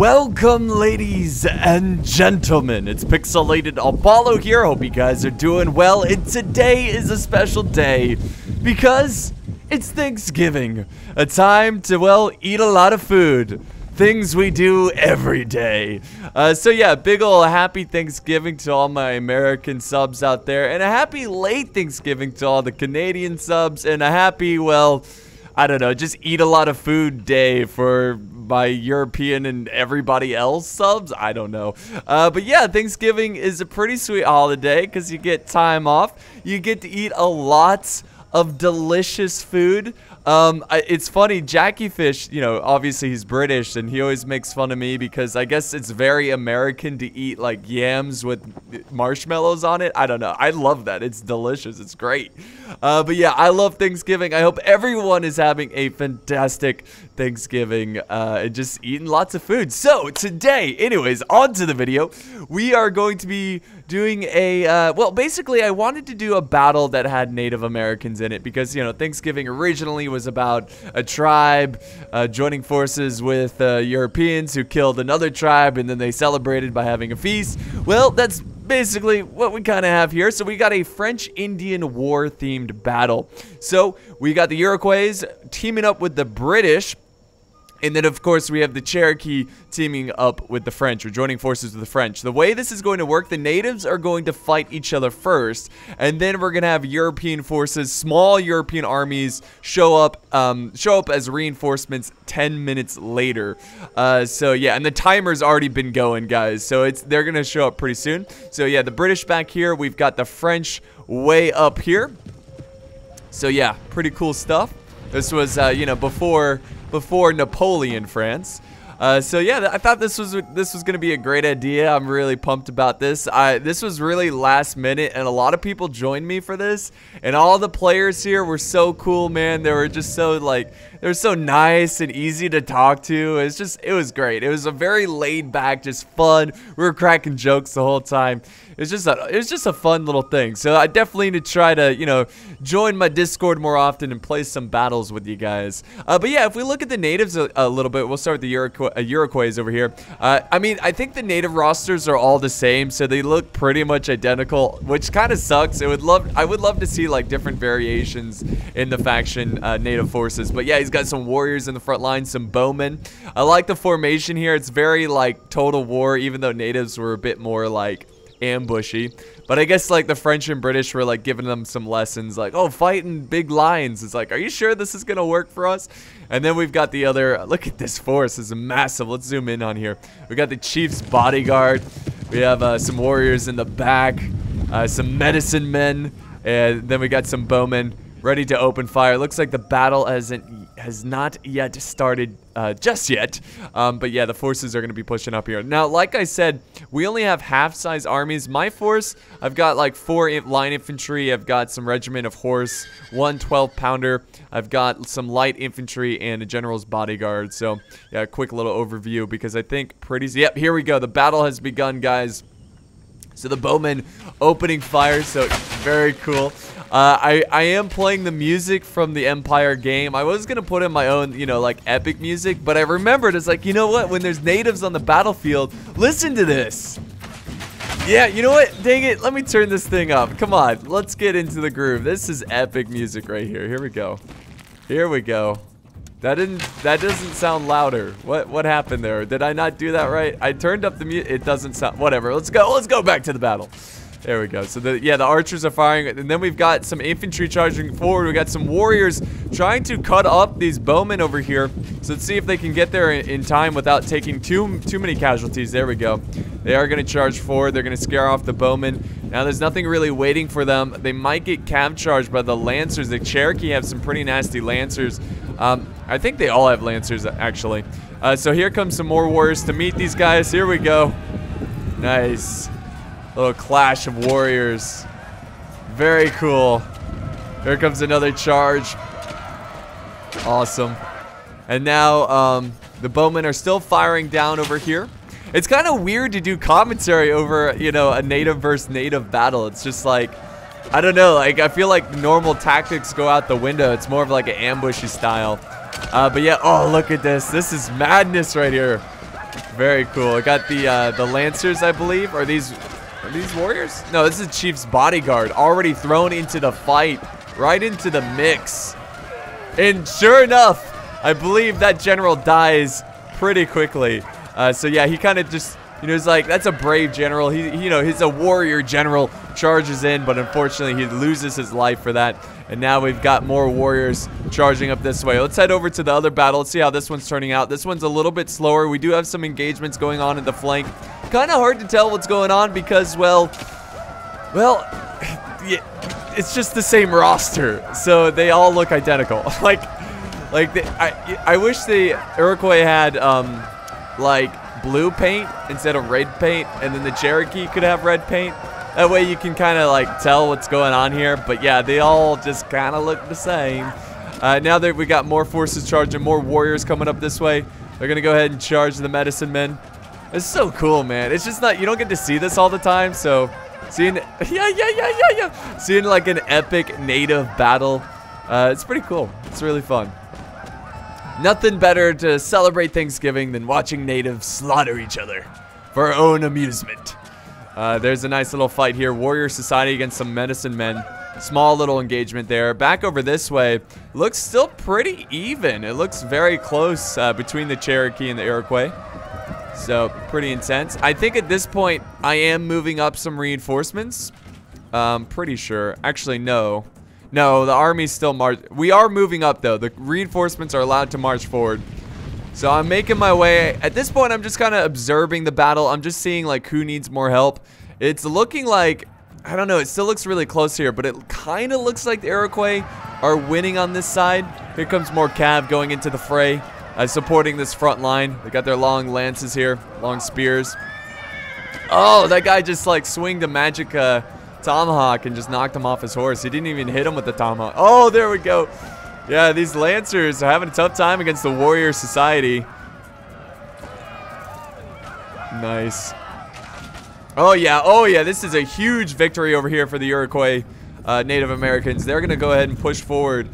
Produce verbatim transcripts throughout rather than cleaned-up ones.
Welcome, ladies and gentlemen. It's Pixelated Apollo here. Hope you guys are doing well. And today is a special day because it's Thanksgiving. A time to, well, eat a lot of food. Things we do every day. Uh, so yeah, big ol' happy Thanksgiving to all my American subs out there. And a happy late Thanksgiving to all the Canadian subs. And a happy, well, I don't know, just eat a lot of food day for my European and everybody else subs. I don't know. Uh, but yeah, Thanksgiving is a pretty sweet holiday because you get time off. You get to eat a lot of delicious food. Um, I, it's funny, Jackiefish, you know, obviously he's British, and he always makes fun of me because I guess it's very American to eat, like, yams with marshmallows on it. I don't know. I love that. It's delicious. It's great. Uh, but yeah, I love Thanksgiving. I hope everyone is having a fantastic Thanksgiving uh, and just eating lots of food. So, today, anyways, on to the video. We are going to be doing a, uh, well, basically, I wanted to do a battle that had Native Americans in it because, you know, Thanksgiving originally was about a tribe uh, joining forces with uh, Europeans who killed another tribe, and then they celebrated by having a feast. Well, that's basically what we kind of have here. So we got a French Indian War themed battle. So we got the Iroquois teaming up with the British, and then of course we have the Cherokee teaming up with the French, or joining forces with the French. The way this is going to work, the natives are going to fight each other first, and then we're going to have European forces, small European armies, show up um, show up as reinforcements ten minutes later. Uh, so yeah, and the timer's already been going, guys, so it's they're going to show up pretty soon. So yeah, the British back here, we've got the French way up here. So yeah, pretty cool stuff. This was, uh, you know, before... before Napoleon France. Uh, so yeah, I thought this was this was gonna be a great idea. I'm really pumped about this. I, this was really last minute, and a lot of people joined me for this. And all the players here were so cool, man. They were just so like they were so nice and easy to talk to. It's just it was great. It was a very laid back, just fun. We were cracking jokes the whole time. It was just a it was just a fun little thing. So I definitely need to try to you know join my Discord more often and play some battles with you guys. Uh, but yeah, if we look at the natives a, a little bit, we'll start with the Iroquois. Uh, Iroquois over here. Uh, I mean, I think the native rosters are all the same, so they look pretty much identical, which kind of sucks. It would love, I would love to see like different variations in the faction uh, native forces. But yeah, he's got some warriors in the front line, some bowmen. I like the formation here. It's very like Total War, even though natives were a bit more like ambushy. But I guess like the French and British were like giving them some lessons, like, oh, fighting big lions. It's like, are you sure this is gonna work for us? And then we've got the other, look at this force, it's massive. Let's zoom in on here. We got the chief's bodyguard, we have uh, some warriors in the back, uh, some medicine men, and then we got some bowmen ready to open fire. Looks like the battle hasn't has not yet started uh, just yet, um, but yeah, the forces are going to be pushing up here. Now, like I said, we only have half-size armies. My force, I've got like four line infantry, I've got some regiment of horse, one twelve pounder, I've got some light infantry, and a general's bodyguard. So yeah, a quick little overview because I think pretty, yep, here we go. The battle has begun, guys. So the bowmen opening fire, so very cool. Uh, I, I am playing the music from the Empire game. I was going to put in my own, you know, like, epic music, but I remembered, it's like, you know what? When there's natives on the battlefield, listen to this. Yeah, you know what? Dang it. Let me turn this thing up. Come on. Let's get into the groove. This is epic music right here. Here we go. Here we go. That didn't, that doesn't sound louder. What, what happened there? Did I not do that right? I turned up the music. It doesn't sound, whatever. Let's go. Let's go back to the battle. There we go. So, the, yeah, the archers are firing. And then we've got some infantry charging forward. We've got some warriors trying to cut up these bowmen over here. So, let's see if they can get there in, in time without taking too too many casualties. There we go. They are going to charge forward. They're going to scare off the bowmen. Now, there's nothing really waiting for them. They might get cab charged by the lancers. The Cherokee have some pretty nasty lancers. Um, I think they all have lancers, actually. Uh, so, here comes some more warriors to meet these guys. Here we go. Nice. Little clash of warriors. Very cool. Here comes another charge. Awesome. And now um, the bowmen are still firing down over here. It's kind of weird to do commentary over, you know, a native versus native battle. It's just like, I don't know. Like, I feel like normal tactics go out the window. It's more of like an ambushy style. Uh, but yeah, oh, look at this. This is madness right here. Very cool. I got the uh, the Lancers, I believe. Are these are these warriors? No, this is Chief's bodyguard already thrown into the fight, right into the mix. And sure enough, I believe that general dies pretty quickly. Uh, so yeah, he kind of just, you know, he's like, that's a brave general. He, you know, he's a warrior general, charges in, but unfortunately he loses his life for that. And now we've got more warriors charging up this way. Let's head over to the other battle. Let's see how this one's turning out. This one's a little bit slower. We do have some engagements going on in the flank. Kind of hard to tell what's going on because, well, well, it's just the same roster. So they all look identical. like, like the, I, I wish the Iroquois had, um, like, blue paint instead of red paint, and then the Cherokee could have red paint. That way you can kind of like tell what's going on here. But yeah, they all just kind of look the same. Uh, now that we got more forces charging, more warriors coming up this way, they're gonna go ahead and charge the medicine men. It's so cool, man. It's just not, you don't get to see this all the time. So seeing, yeah, yeah, yeah, yeah, yeah, seeing like an epic native battle, uh, it's pretty cool. It's really fun. Nothing better to celebrate Thanksgiving than watching natives slaughter each other for our own amusement. Uh, there's a nice little fight here. Warrior Society against some medicine men. Small little engagement there. Back over this way. Looks still pretty even. It looks very close uh, between the Cherokee and the Iroquois. So, pretty intense. I think at this point, I am moving up some reinforcements. Um, pretty sure. Actually, no. No, the army's still march. We are moving up, though. The reinforcements are allowed to march forward. So I'm making my way. At this point, I'm just kind of observing the battle. I'm just seeing, like, who needs more help. It's looking like, I don't know, it still looks really close here, but it kind of looks like the Iroquois are winning on this side. Here comes more cav going into the fray, uh, supporting this front line. They got their long lances here, long spears. Oh, that guy just, like, swinged a magic... Uh, tomahawk and just knocked him off his horse. He didn't even hit him with the tomahawk. Oh, there we go. Yeah, these Lancers are having a tough time against the Warrior Society. Nice. Oh, yeah. Oh, yeah. This is a huge victory over here for the Iroquois uh, Native Americans. They're going to go ahead and push forward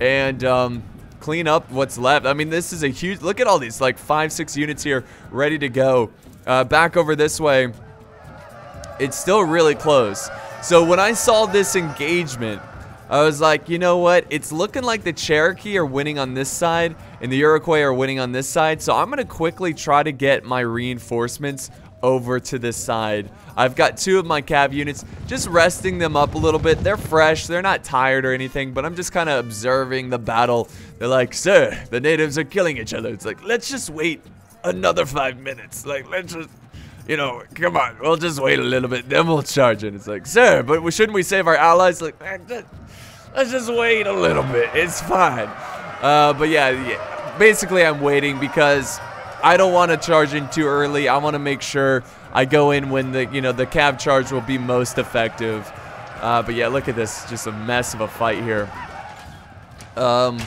and um, clean up what's left. I mean, this is a huge... Look at all these, like, five, six units here ready to go. Uh, back over this way. It's still really close. So when I saw this engagement, I was like, you know what? It's looking like the Cherokee are winning on this side and the Iroquois are winning on this side. So I'm going to quickly try to get my reinforcements over to this side. I've got two of my cav units, just resting them up a little bit. They're fresh. They're not tired or anything, but I'm just kind of observing the battle. They're like, sir, the natives are killing each other. It's like, let's just wait another five minutes. Like, let's just... You know, come on, we'll just wait a little bit, then we'll charge in. It's like, sir, but we, shouldn't we save our allies? Like, man, just, let's just wait a little bit. It's fine. Uh, but yeah, yeah, basically I'm waiting because I don't want to charge in too early. I want to make sure I go in when the, you know, the cav charge will be most effective. Uh, but yeah, look at this. Just a mess of a fight here. Um...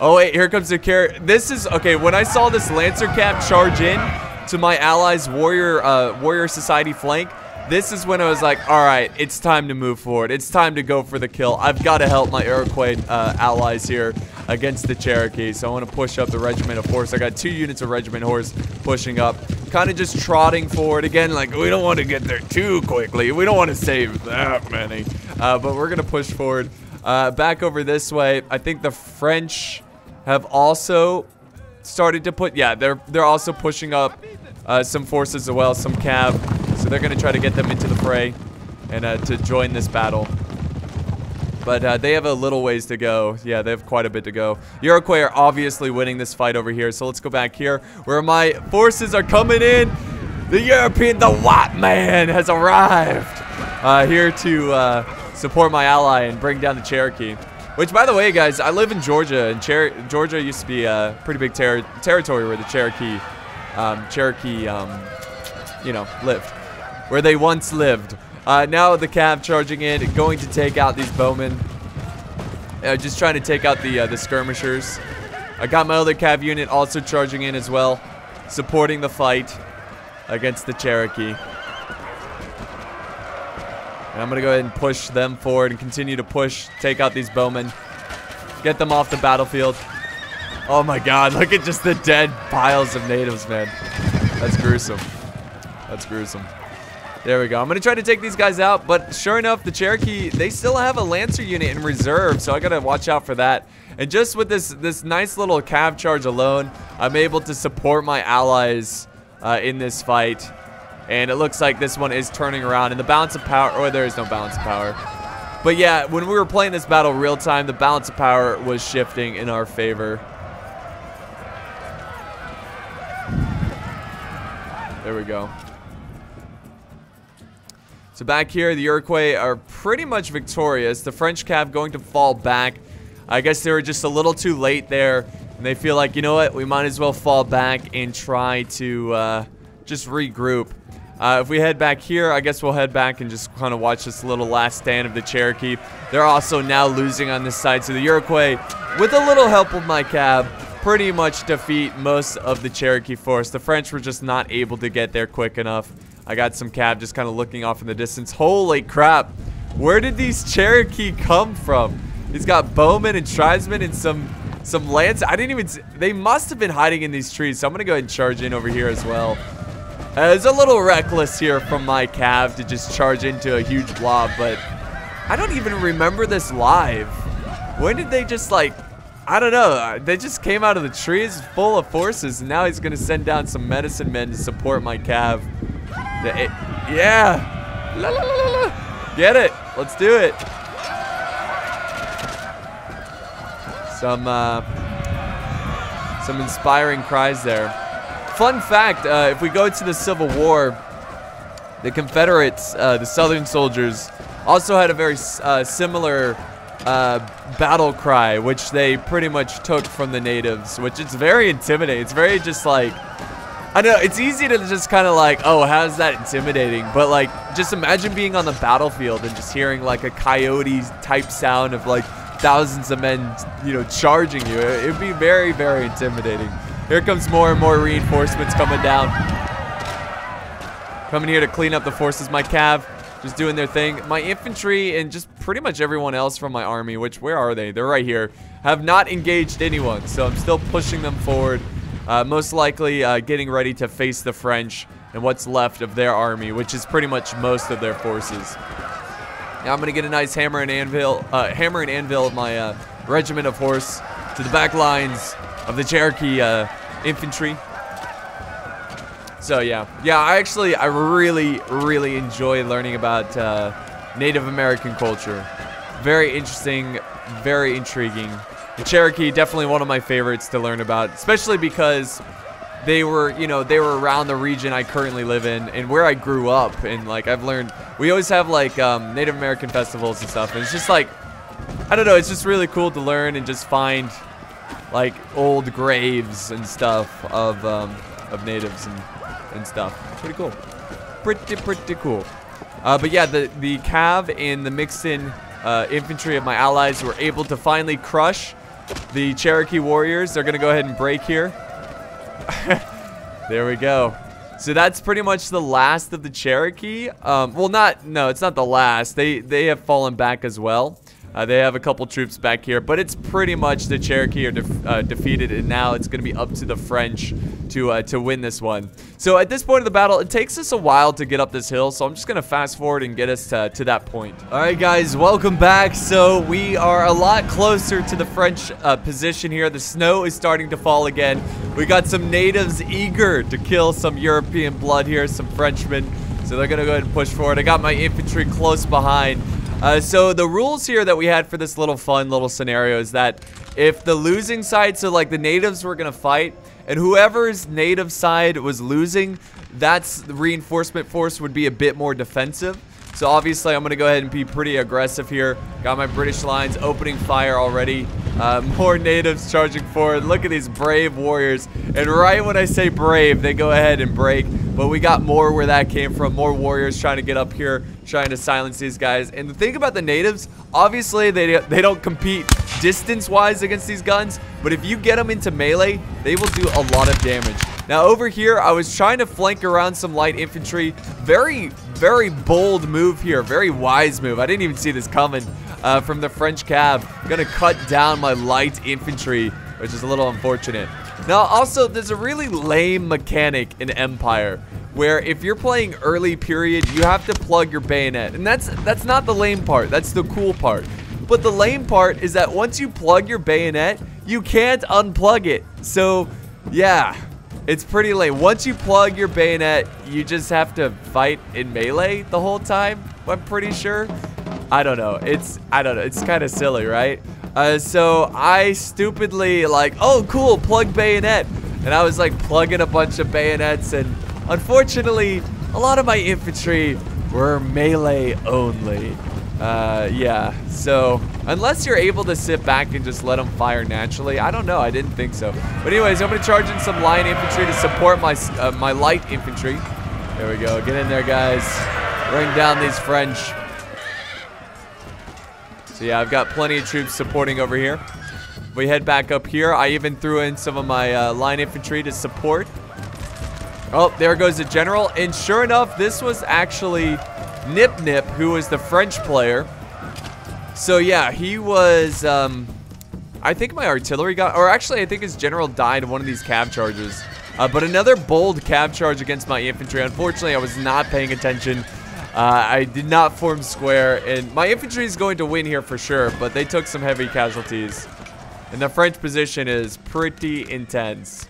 Oh, wait, here comes the carrier. This is, okay, when I saw this Lancer cav charge in to my allies' warrior uh, warrior society flank, this is when I was like, all right, it's time to move forward. It's time to go for the kill. I've got to help my Iroquois uh, allies here against the Cherokee. So I want to push up the regiment of horse. I got two units of regiment horse pushing up, kind of just trotting forward again. Like, we don't want to get there too quickly. We don't want to save that many, uh, but we're going to push forward. Uh, back over this way. I think the French have also started to put, yeah, they're they're also pushing up uh, some forces as well, some cav. So they're going to try to get them into the fray and uh, to join this battle. But uh, they have a little ways to go. Yeah, they have quite a bit to go. Iroquois are obviously winning this fight over here. So let's go back here where my forces are coming in. The European, the white man has arrived uh, here to uh, support my ally and bring down the Cherokee. Which, by the way, guys, I live in Georgia, and Cher Georgia used to be a pretty big ter territory where the Cherokee, um, Cherokee, um, you know, lived, where they once lived. Uh, now the cav charging in, going to take out these bowmen, uh, just trying to take out the uh, the skirmishers. I got my other cav unit also charging in as well, supporting the fight against the Cherokee. And I'm going to go ahead and push them forward and continue to push, take out these bowmen, get them off the battlefield. Oh my god, look at just the dead piles of natives, man. That's gruesome. That's gruesome. There we go. I'm going to try to take these guys out, but sure enough, the Cherokee, they still have a Lancer unit in reserve, so I got to watch out for that. And just with this this nice little cav charge alone, I'm able to support my allies uh, in this fight. And it looks like this one is turning around. And the balance of power, or there is no balance of power. But yeah, when we were playing this battle real time, the balance of power was shifting in our favor. There we go. So back here, the Iroquois are pretty much victorious. The French cav going to fall back. I guess they were just a little too late there. And they feel like, you know what? We might as well fall back and try to uh, just regroup. Uh, if we head back here, I guess we'll head back and just kind of watch this little last stand of the Cherokee. They're also now losing on this side. So the Iroquois, with a little help of my cav, pretty much defeat most of the Cherokee force. The French were just not able to get there quick enough. I got some cab just kind of looking off in the distance. Holy crap. Where did these Cherokee come from? He's got bowmen and tribesmen and some some lance. I didn't even... They must have been hiding in these trees. So I'm going to go ahead and charge in over here as well. Uh, it's a little reckless here from my cav to just charge into a huge blob. But I don't even remember this live. When did they just like... I don't know. They just came out of the trees full of forces. And now he's going to send down some medicine men to support my cav. It, yeah, la, la, la, la, la. Get it. Let's do it. Some uh, some inspiring cries there. Fun fact: uh, if we go to the Civil War, the Confederates, uh, the Southern soldiers, also had a very uh, similar uh, battle cry, which they pretty much took from the natives. Which it's very intimidating. It's very just like. I know, it's easy to just kind of like, oh, how's that intimidating? But like, just imagine being on the battlefield and just hearing like a coyote type sound of like thousands of men, you know, charging you. It would be very, very intimidating. Here comes more and more reinforcements coming down. Coming here to clean up the forces. My cav, just doing their thing. My infantry and just pretty much everyone else from my army, which, where are they? They're right here. Have not engaged anyone, so I'm still pushing them forward. Uh, most likely uh, getting ready to face the French and what's left of their army, which is pretty much most of their forces. Now I'm gonna get a nice hammer and anvil, uh, hammer and anvil of my uh, regiment of horse to the back lines of the Cherokee uh, infantry. So yeah, yeah. I actually, I really, really enjoy learning about uh, Native American culture. Very interesting, very intriguing. The Cherokee, definitely one of my favorites to learn about, especially because they were, you know, they were around the region I currently live in and where I grew up. And, like, I've learned, we always have, like, um, Native American festivals and stuff. And it's just, like, I don't know, it's just really cool to learn and just find, like, old graves and stuff of, um, of natives and, and stuff. Pretty cool. Pretty, pretty cool. Uh, but, yeah, the, the cav and the mixed-in uh, infantry of my allies were able to finally crush the Cherokee warriors. They're gonna go ahead and break here. There we go. So that's pretty much the last of the Cherokee. Um, well, not no, it's not the last. They they have fallen back as well. Uh, they have a couple troops back here, but it's pretty much the Cherokee are def uh, defeated, and now it's gonna be up to the French to uh, to win this one. So at this point of the battle, it takes us a while to get up this hill, so I'm just gonna fast forward and get us to, to that point. All right, guys, welcome back. So we are a lot closer to the French uh, position here. The snow is starting to fall again. We got some natives eager to kill some European blood here, some Frenchmen. So they're gonna go ahead and push forward. I got my infantry close behind. Uh, so the rules here that we had for this little fun little scenario is that if the losing side, so like the natives were going to fight, and whoever's native side was losing, that's the reinforcement force would be a bit more defensive. So obviously I'm going to go ahead and be pretty aggressive here. Got my British lines opening fire already. Uh, more natives charging forward. Look at these brave warriors. And right when I say brave, they go ahead and break. But we got more where that came from. More warriors trying to get up here, trying to silence these guys. And the thing about the natives, obviously they, they don't compete distance-wise against these guns. But if you get them into melee, they will do a lot of damage. Now over here, I was trying to flank around some light infantry. Very, very bold move here. Very wise move. I didn't even see this coming uh, from the French cav. Gonna cut down my light infantry, which is a little unfortunate. Now, also, there's a really lame mechanic in Empire where if you're playing early period, you have to plug your bayonet. And that's that's not the lame part. That's the cool part. But the lame part is that once you plug your bayonet, you can't unplug it. So, yeah, it's pretty lame. Once you plug your bayonet, you just have to fight in melee the whole time, I'm pretty sure. I don't know. It's, I don't know. It's kind of silly, right? Uh, so I stupidly like, oh, cool, plug bayonet. And I was like plugging a bunch of bayonets, and unfortunately, a lot of my infantry were melee only. Uh, yeah, so unless you're able to sit back and just let them fire naturally, I don't know, I didn't think so. But anyways, I'm gonna charge in some line infantry to support my, uh, my light infantry. There we go, get in there, guys. Bring down these French. So yeah, I've got plenty of troops supporting over here. We head back up here. I even threw in some of my uh, line infantry to support. Oh, there goes the general. And sure enough, this was actually Nip Nip, who was the French player. So yeah, he was, um, I think my artillery got, or actually I think his general died in one of these cab charges. Uh, but another bold cab charge against my infantry. Unfortunately, I was not paying attention. Uh, I did not form square, and my infantry is going to win here for sure, but they took some heavy casualties. And the French position is pretty intense.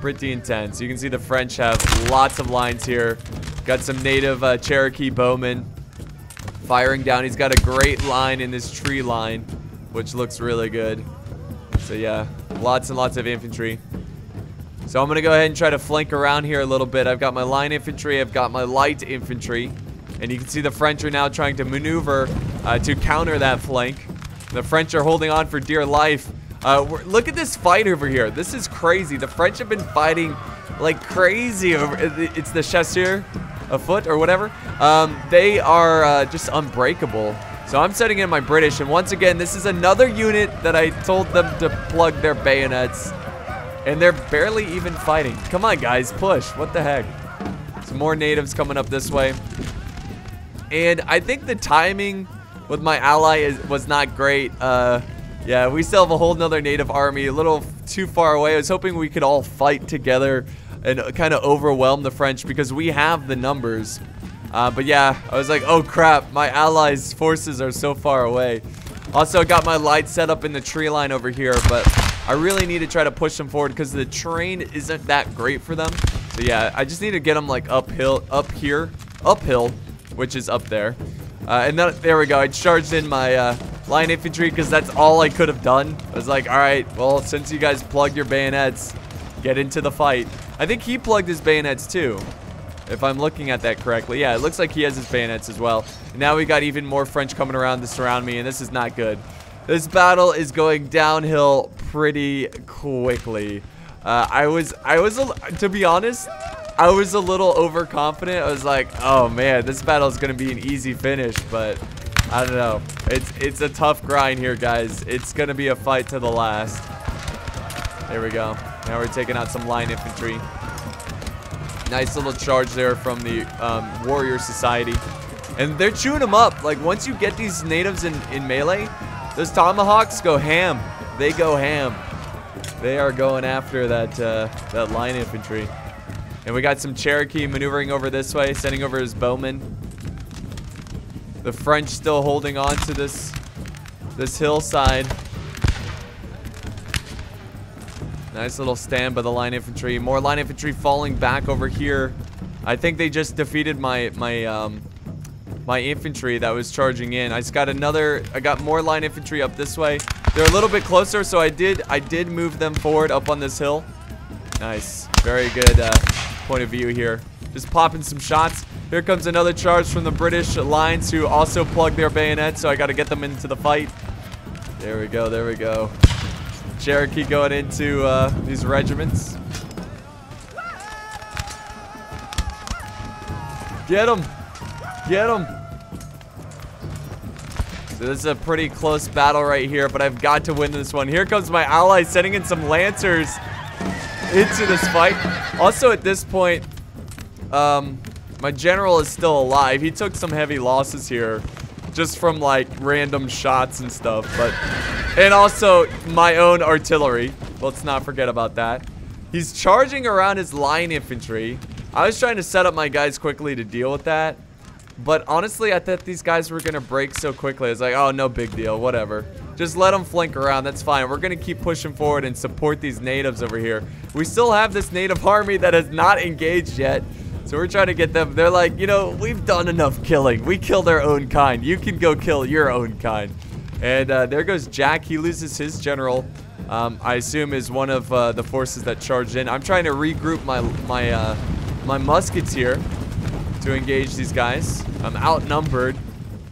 Pretty intense. You can see the French have lots of lines here. Got some native uh, Cherokee bowmen firing down. He's got a great line in this tree line, which looks really good. So yeah, lots and lots of infantry. So I'm going to go ahead and try to flank around here a little bit. I've got my line infantry. I've got my light infantry. And you can see the French are now trying to maneuver uh, to counter that flank. The French are holding on for dear life. Uh, we're, look at this fight over here. This is crazy. The French have been fighting like crazy over. It's the chasseur afoot or whatever. Um, they are uh, just unbreakable. So I'm setting in my British. And once again, this is another unit that I told them to plug their bayonets. And they're barely even fighting. Come on, guys. Push. What the heck? Some more natives coming up this way. And I think the timing with my ally is, was not great. Uh... Yeah, we still have a whole nother native army, a little too far away. I was hoping we could all fight together and kind of overwhelm the French because we have the numbers. Uh, but yeah, I was like, oh crap, my allies' forces are so far away. Also, I got my light set up in the tree line over here, but I really need to try to push them forward because the terrain isn't that great for them. So yeah, I just need to get them like uphill, up here, uphill, which is up there. Uh, and then, there we go, I charged in my... Uh, line infantry, because that's all I could have done. I was like, all right, well, since you guys plugged your bayonets, get into the fight. I think he plugged his bayonets too, if I'm looking at that correctly. Yeah, it looks like he has his bayonets as well. And now we got even more French coming around to surround me, and this is not good. This battle is going downhill pretty quickly. Uh, I was, I was, a, to be honest, I was a little overconfident. I was like, oh man, this battle is going to be an easy finish, but... I don't know. It's it's a tough grind here, guys. It's going to be a fight to the last. There we go. Now we're taking out some line infantry. Nice little charge there from the um, Warrior Society. And they're chewing them up. Like, once you get these natives in, in melee, those tomahawks go ham. They go ham. They are going after that, uh, that line infantry. And we got some Cherokee maneuvering over this way, sending over his bowmen. The French still holding on to this this hillside. Nice little stand by the line infantry. More line infantry falling back over here. I think they just defeated my my um, my infantry that was charging in. I just got another. I got more line infantry up this way. They're a little bit closer, so I did I did move them forward up on this hill. Nice, very good uh, point of view here. Just popping some shots. Here comes another charge from the British lines who also plug their bayonets, so I got to get them into the fight. There we go, there we go. Cherokee going into uh, these regiments. Get them! Get them! So this is a pretty close battle right here, but I've got to win this one. Here comes my ally sending in some Lancers into this fight. Also at this point, um... my general is still alive. He took some heavy losses here just from like random shots and stuff, but and also my own artillery. Let's not forget about that. He's charging around his line infantry. I was trying to set up my guys quickly to deal with that. But honestly, I thought these guys were going to break so quickly. I was like, oh, no big deal. Whatever. Just let them flank around. That's fine. We're going to keep pushing forward and support these natives over here. We still have this native army that has not engaged yet. So we're trying to get them. They're like, you know, we've done enough killing. We killed our own kind. You can go kill your own kind. And uh, there goes Jack. He loses his general. Um, I assume is one of uh, the forces that charged in. I'm trying to regroup my, my, uh, my muskets here to engage these guys. I'm outnumbered,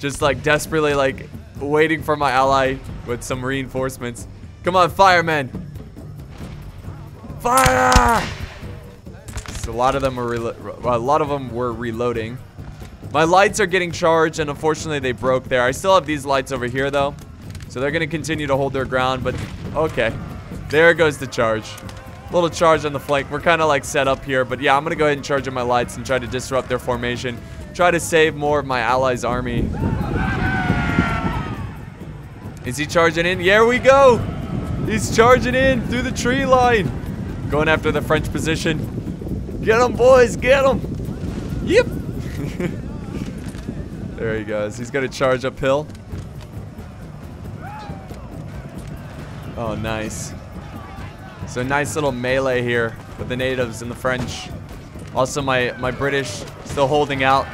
just like desperately like waiting for my ally with some reinforcements. Come on, firemen! Fire! So a lot of them are a lot of them were reloading. My lights are getting charged, and unfortunately they broke there. I still have these lights over here though, so they're gonna continue to hold their ground. But okay, there goes the charge. Little charge on the flank. We're kind of like set up here, but yeah, I'm gonna go ahead and charge in my lights and try to disrupt their formation. Try to save more of my allies' army. Is he charging in? Here we go! He's charging in through the tree line. Going after the French position. Get him, boys, get him! Yep! There he goes. He's gonna charge uphill. Oh, nice. So nice little melee here with the natives and the French. Also my, my British still holding out.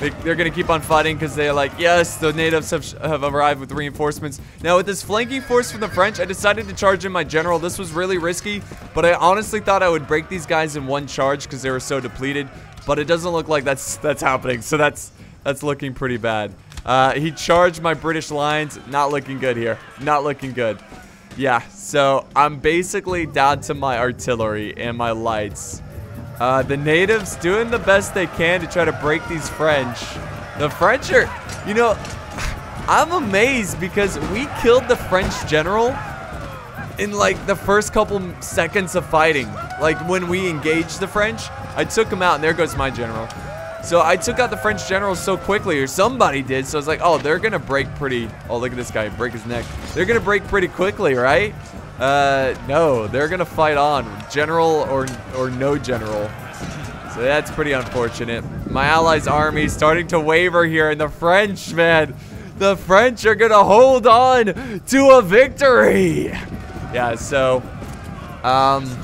They, they're going to keep on fighting because they're like, yes, the natives have, have arrived with reinforcements. Now with this flanking force from the French, I decided to charge in my general. This was really risky, but I honestly thought I would break these guys in one charge because they were so depleted. But it doesn't look like that's that's happening, so that's, that's looking pretty bad. Uh, he charged my British lines. Not looking good here. Not looking good. Yeah, so I'm basically down to my artillery and my lights. Uh, the natives doing the best they can to try to break these French. The French are, you know, I'm amazed because we killed the French general in like the first couple seconds of fighting. Like when we engaged the French, I took him out and there goes my general. So I took out the French general so quickly, or somebody did, so I was like, oh, they're going to break pretty... Oh, look at this guy, break his neck. They're going to break pretty quickly, right? Uh, no, they're going to fight on, general or, or no general. So that's pretty unfortunate. My allies' army starting to waver here, and the French, man, the French are going to hold on to a victory. Yeah, so... Um...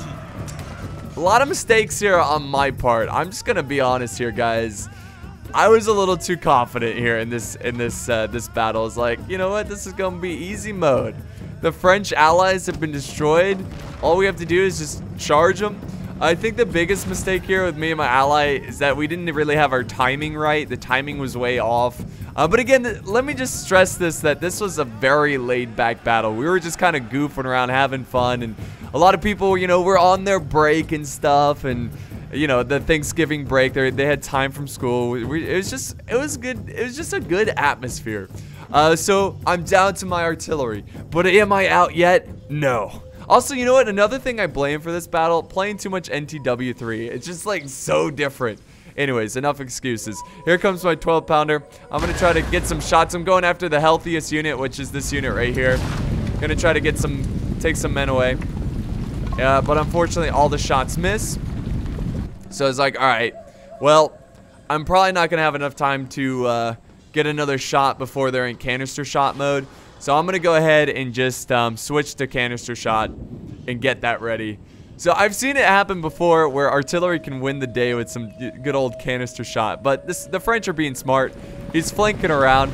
A lot of mistakes here on my part. I'm just gonna be honest here, guys. I was a little too confident here in this in this uh, this battle. It's like, you know what? This is gonna be easy mode. The French allies have been destroyed. All we have to do is just charge them. I think the biggest mistake here with me and my ally is that we didn't really have our timing right. The timing was way off. Uh, but again, let me just stress this, that this was a very laid-back battle. We were just kind of goofing around, having fun, and a lot of people, you know, were on their break and stuff, and, you know, the Thanksgiving break, they they had time from school. We, it was just, it was good, it was just a good atmosphere. Uh, so, I'm down to my artillery, but am I out yet? No. Also, you know what, another thing I blame for this battle, playing too much N T W three. It's just, like, so different. Anyways, enough excuses. Here comes my twelve pounder. I'm going to try to get some shots. I'm going after the healthiest unit, which is this unit right here. Going to try to get some, take some men away. Uh, but unfortunately, all the shots miss. So I was like, all right, well, I'm probably not going to have enough time to uh, get another shot before they're in canister shot mode. So I'm going to go ahead and just um, switch to canister shot and get that ready. So I've seen it happen before where artillery can win the day with some good old canister shot. But this, the French are being smart. He's flanking around.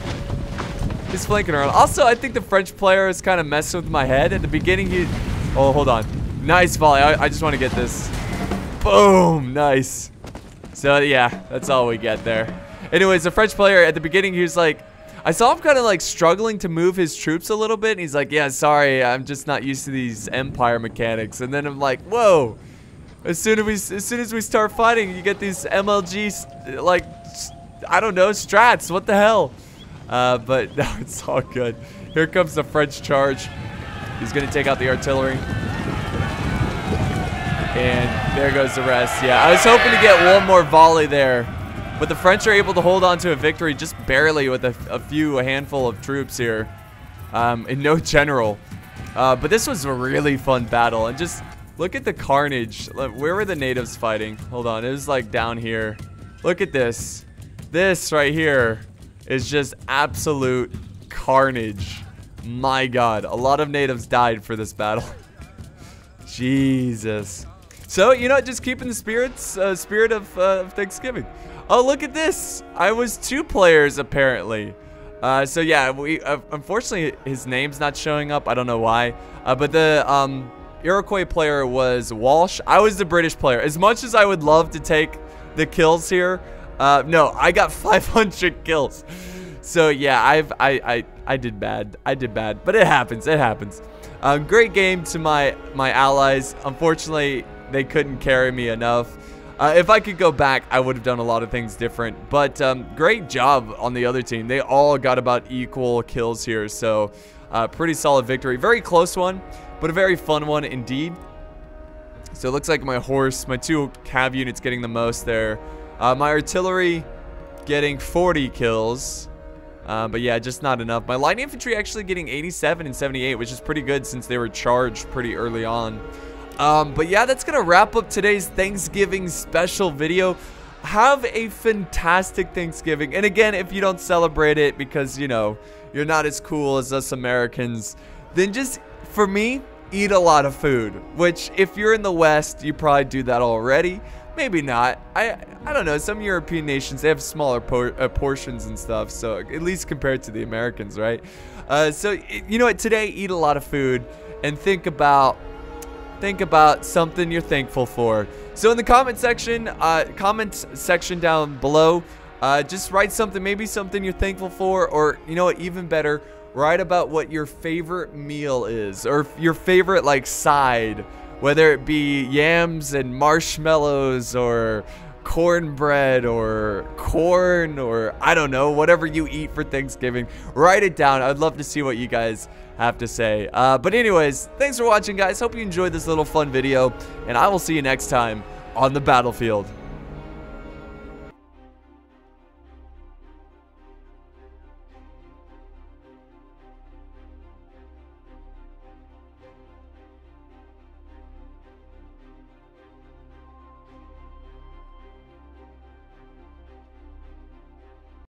He's flanking around. Also, I think the French player is kind of messing with my head. At the beginning, he... Oh, hold on. Nice volley. I, I just want to get this. Boom. Nice. So, yeah. That's all we get there. Anyways, the French player at the beginning, he was like... I saw him kind of like struggling to move his troops a little bit. And he's like, yeah, sorry, I'm just not used to these empire mechanics. And then I'm like, whoa. As soon as we, as soon as we start fighting, you get these M L G, like, I don't know, strats. What the hell? Uh, but no, it's all good. Here comes the French charge. He's going to take out the artillery. And there goes the rest. Yeah, I was hoping to get one more volley there. But the French are able to hold on to a victory just barely with a, a few, a handful of troops here. Um, and no general. Uh, but this was a really fun battle, and just look at the carnage. Where were the natives fighting? Hold on, it was like down here. Look at this. This right here is just absolute carnage. My God, a lot of natives died for this battle. Jesus. So, you know, just keeping the spirits, uh, spirit of uh, Thanksgiving. Oh, look at this. I was two players, apparently. Uh, so, yeah, we uh, unfortunately, his name's not showing up. I don't know why. Uh, but the um, Iroquois player was Walsh. I was the British player. As much as I would love to take the kills here, uh, no, I got five hundred kills. So, yeah, I've, I, I, I did bad. I did bad. But it happens. It happens. Uh, great game to my, my allies. Unfortunately, they couldn't carry me enough. Uh, if I could go back, I would have done a lot of things different. But um, great job on the other team. They all got about equal kills here. So, uh, pretty solid victory. Very close one, but a very fun one indeed. So, it looks like my horse, my two cav units getting the most there. Uh, my artillery getting forty kills. Uh, but yeah, just not enough. My light infantry actually getting eighty-seven and seventy-eight, which is pretty good since they were charged pretty early on. Um, but yeah, that's going to wrap up today's Thanksgiving special video. Have a fantastic Thanksgiving. And again, if you don't celebrate it because, you know, you're not as cool as us Americans, then just, for me, eat a lot of food. Which, if you're in the West, you probably do that already. Maybe not. I I don't know. Some European nations, they have smaller por uh, portions and stuff. So, at least compared to the Americans, right? Uh, so, you know what? Today, eat a lot of food and think about... Think about something you're thankful for. So in the comment section, uh, comments section down below, uh, just write something, maybe something you're thankful for, or you know what, even better, write about what your favorite meal is, or your favorite like side, whether it be yams and marshmallows, or cornbread, or corn, or I don't know, whatever you eat for Thanksgiving. Write it down. I'd love to see what you guys have to say. Uh, but anyways, thanks for watching, guys. Hope you enjoyed this little fun video, and I will see you next time on the battlefield.